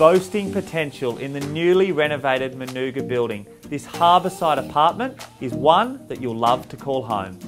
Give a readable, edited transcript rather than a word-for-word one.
boasting potential in the newly renovated Manooga building. This harbourside apartment is one that you'll love to call home.